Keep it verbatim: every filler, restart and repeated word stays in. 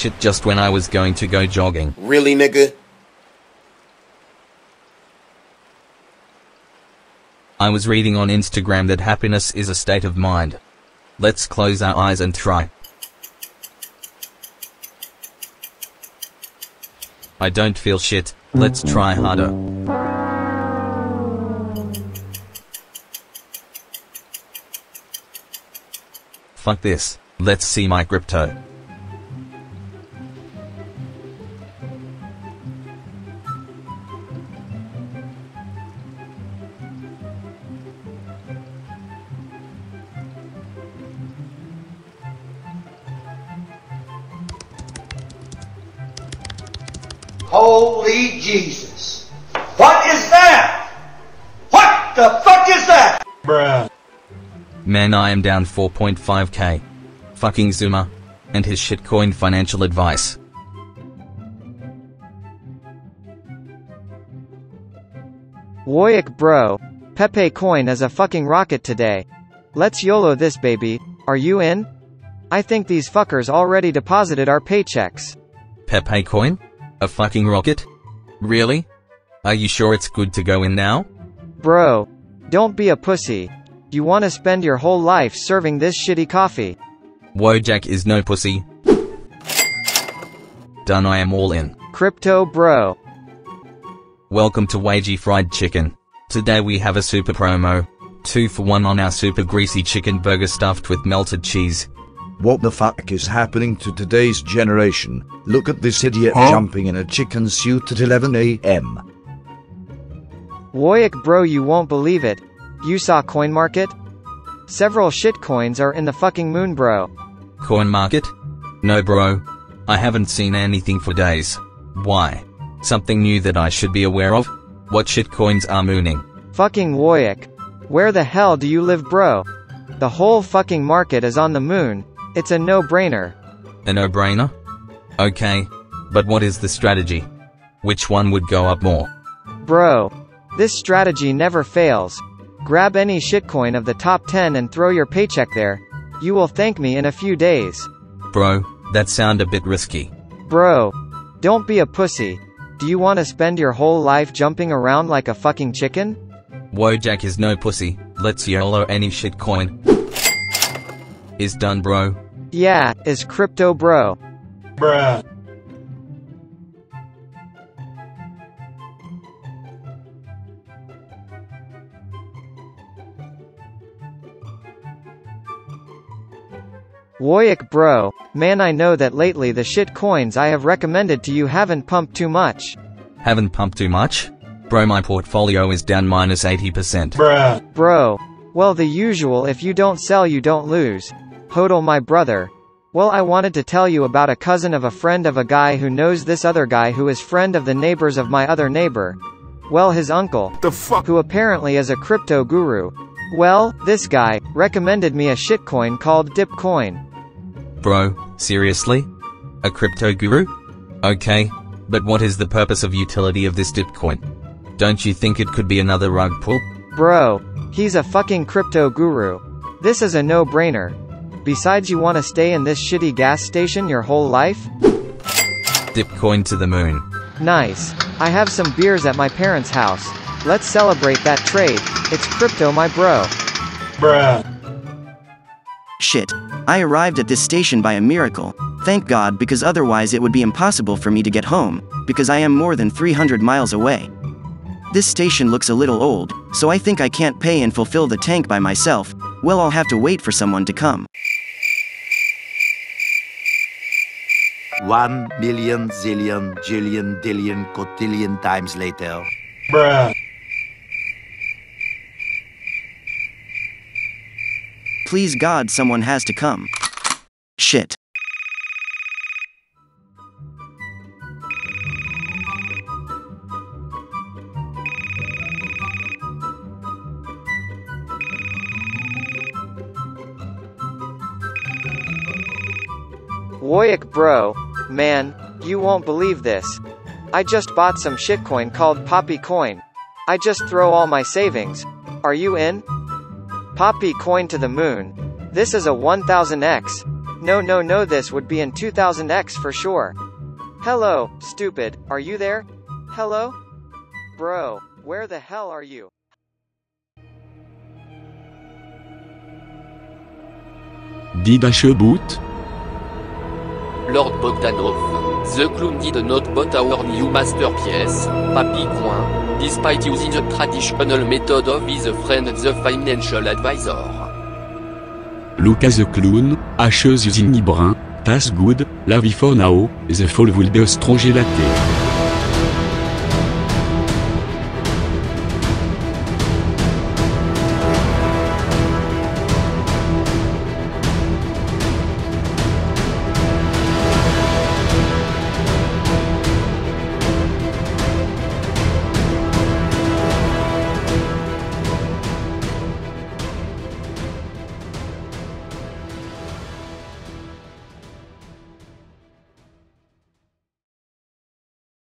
shit just when I was going to go jogging. Really, nigga? I was reading on Instagram that happiness is a state of mind. Let's close our eyes and try. I don't feel shit, let's try harder. Fuck this, let's see my crypto. Holy Jesus. What is that? What the fuck is that? Bruh. Man, I am down four point five K. Fucking Zuma. And his shitcoin financial advice. Wojak bro. Pepe coin is a fucking rocket today. Let's YOLO this baby. Are you in? I think these fuckers already deposited our paychecks. Pepe coin? A fucking rocket? Really? Are you sure it's good to go in now? Bro, don't be a pussy. You wanna spend your whole life serving this shitty coffee. Wojak is no pussy. Done, I am all in. Crypto bro. Welcome to Wagy Fried Chicken. Today we have a super promo. Two for one on our super greasy chicken burger stuffed with melted cheese. What the fuck is happening to today's generation? Look at this idiot huh? jumping in a chicken suit at eleven A M Wojak bro, you won't believe it. You saw coin market? Several shitcoins are in the fucking moon bro. Coin market? No bro. I haven't seen anything for days. Why? Something new that I should be aware of? What shitcoins are mooning? Fucking Wojak. Where the hell do you live bro? The whole fucking market is on the moon. It's a no-brainer. A no-brainer? Okay. But what is the strategy? Which one would go up more? Bro. This strategy never fails. Grab any shitcoin of the top ten and throw your paycheck there. You will thank me in a few days. Bro, that sound a bit risky. Bro. Don't be a pussy. Do you want to spend your whole life jumping around like a fucking chicken? Wojak is no pussy. Let's YOLO any shitcoin. Is done bro. Yeah, is crypto bro. Bruh. Wojak bro, man I know that lately the shit coins I have recommended to you haven't pumped too much. Haven't pumped too much? Bro, my portfolio is down minus eighty percent. Bruh. Bro. Well the usual, if you don't sell you don't lose. Hodl my brother. Well I wanted to tell you about a cousin of a friend of a guy who knows this other guy who is friend of the neighbors of my other neighbor. Well his uncle, the fuck? Who apparently is a crypto guru. Well, this guy recommended me a shitcoin called Dipcoin. Bro, seriously? A crypto guru? Okay, but what is the purpose of utility of this Dipcoin? Don't you think it could be another rug pull? Bro. He's a fucking crypto guru. This is a no-brainer. Besides, you want to stay in this shitty gas station your whole life? Dipcoin to the moon. Nice. I have some beers at my parents' house. Let's celebrate that trade. It's crypto my bro. Bruh. Shit. I arrived at this station by a miracle. Thank God, because otherwise it would be impossible for me to get home, because I am more than three hundred miles away. This station looks a little old, so I think I can't pay and fulfill the tank by myself. Well, I'll have to wait for someone to come. One million zillion jillion dillion cotillion times later. Bruh. Please God, someone has to come. Shit. Wojak bro, man, you won't believe this. I just bought some shitcoin called Poppy coin. I just throw all my savings. Are you in? Poppy coin to the moon. This is a one thousand X. No no no this would be in two thousand X for sure. Hello, stupid, are you there? Hello? Bro, where the hell are you? Did I show boot? Lord Bogdanov, the clown did not bought our new masterpiece, Poppy Coin, despite using the traditional method of his friend the financial advisor. Lucas the clown, ashes using Ibrin, tas good, la vie for now, the fall will be a strong gelaté.